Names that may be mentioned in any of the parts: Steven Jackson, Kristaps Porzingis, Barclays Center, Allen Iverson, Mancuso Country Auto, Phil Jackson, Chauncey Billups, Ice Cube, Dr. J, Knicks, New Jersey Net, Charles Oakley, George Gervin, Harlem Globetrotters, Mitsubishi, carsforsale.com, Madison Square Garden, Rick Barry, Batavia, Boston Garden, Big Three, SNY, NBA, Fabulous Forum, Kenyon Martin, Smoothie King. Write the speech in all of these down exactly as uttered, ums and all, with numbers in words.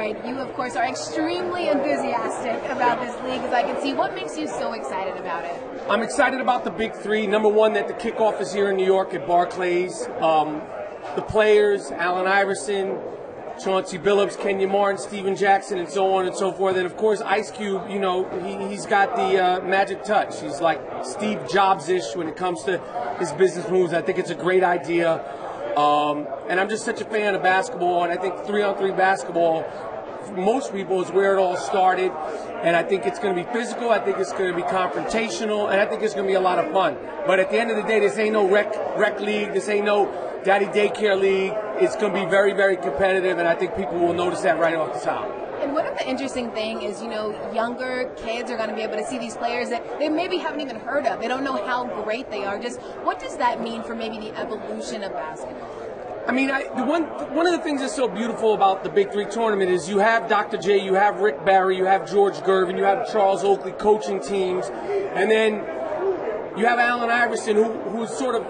right, you of course are extremely enthusiastic about this league, as I can see. What makes you so excited about it? I'm excited about the Big Three. Number one, that the kickoff is here in New York at Barclays. Um, the players, Allen Iverson, Chauncey Billups, Kenyon Martin, Steven Jackson, and so on and so forth. And of course, Ice Cube, you know, he, he's got the uh, magic touch. He's like Steve Jobs-ish when it comes to his business moves. I think it's a great idea. Um, and I'm just such a fan of basketball, and I think three-on-three basketball, for most people, is where it all started. And I think it's going to be physical, I think it's going to be confrontational, and I think it's going to be a lot of fun. But at the end of the day, this ain't no rec, rec league, this ain't no daddy daycare league. It's going to be very, very competitive, and I think people will notice that right off the top. And one of the interesting thing is, you know, younger kids are going to be able to see these players that they maybe haven't even heard of. They don't know how great they are. Just what does that mean for maybe the evolution of basketball? I mean, I, the one one of the things that's so beautiful about the Big Three tournament is you have Doctor J, you have Rick Barry, you have George Gervin, you have Charles Oakley coaching teams, and then you have Allen Iverson, who who's sort of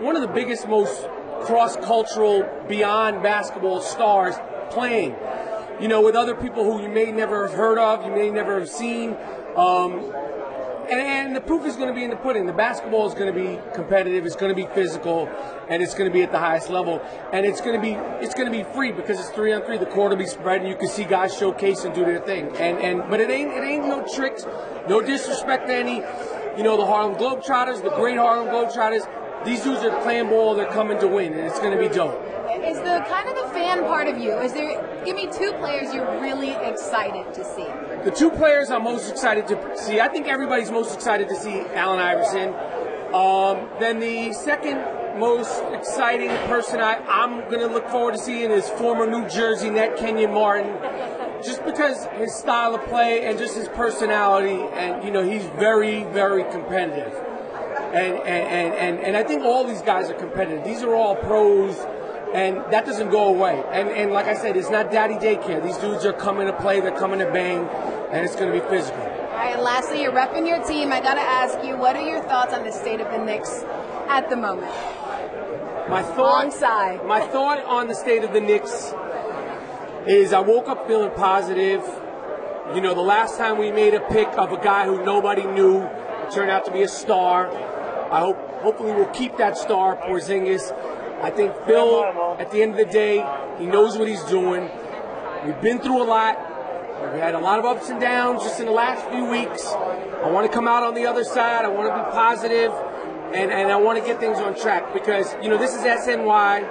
one of the biggest, most cross-cultural, beyond basketball stars playing. You know, with other people who you may never have heard of, you may never have seen. Um, and, and the proof is going to be in the pudding. The basketball is going to be competitive, it's going to be physical, and it's going to be at the highest level. And it's going to be it's going to be free because it's three on three. The court will be spread, and you can see guys showcase and do their thing. And and but it ain't it ain't no tricks, no disrespect to any, you know, the Harlem Globetrotters, the great Harlem Globetrotters. These dudes are playing ball, they're coming to win, and it's going to be dope. Is the kind of the fan part of you? Is there? Give me two players you're really excited to see. The two players I'm most excited to see. I think everybody's most excited to see Allen Iverson. Um, then the second most exciting person I, I'm going to look forward to seeing is former New Jersey Net Kenyon Martin, just because his style of play and just his personality, and you know he's very, very competitive. And and and and, and I think all these guys are competitive. These are all pros. And that doesn't go away. And and like I said, it's not daddy daycare. These dudes are coming to play, they're coming to bang, and it's going to be physical. All right, and lastly, you're repping your team. I got to ask you, what are your thoughts on the state of the Knicks at the moment? My thought, Long sigh. My thought on the state of the Knicks is I woke up feeling positive. You know, the last time we made a pick of a guy who nobody knew turned out to be a star. I hope, hopefully we'll keep that star, Porzingis. I think Phil, at the end of the day, he knows what he's doing. We've been through a lot. We've had a lot of ups and downs just in the last few weeks. I want to come out on the other side. I want to be positive, and, and I want to get things on track because, you know, this is S N Y.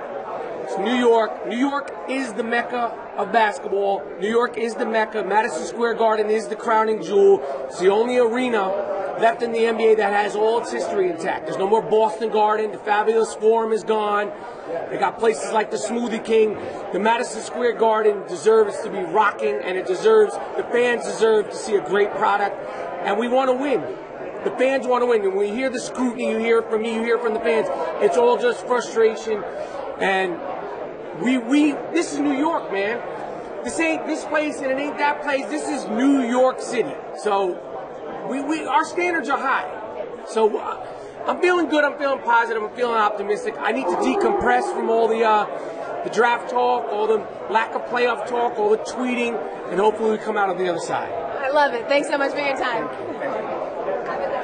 It's New York. New York is the mecca of basketball. New York is the mecca. Madison Square Garden is the crowning jewel. It's the only arena left in the N B A that has all its history intact. There's no more Boston Garden. The Fabulous Forum is gone. They got places like the Smoothie King. The Madison Square Garden deserves to be rocking, and it deserves, the fans deserve to see a great product. And we want to win. The fans want to win. And when you hear the scrutiny, you hear it from me, you hear it from the fans, it's all just frustration. And we, we, this is New York, man. This ain't this place and it ain't that place. This is New York City. So, We, we, our standards are high. So uh, I'm feeling good, I'm feeling positive, I'm feeling optimistic. I need to decompress from all the, uh, the draft talk, all the lack of playoff talk, all the tweeting, and hopefully we come out on the other side. I love it. Thanks so much for your time. Thank you. Thank you.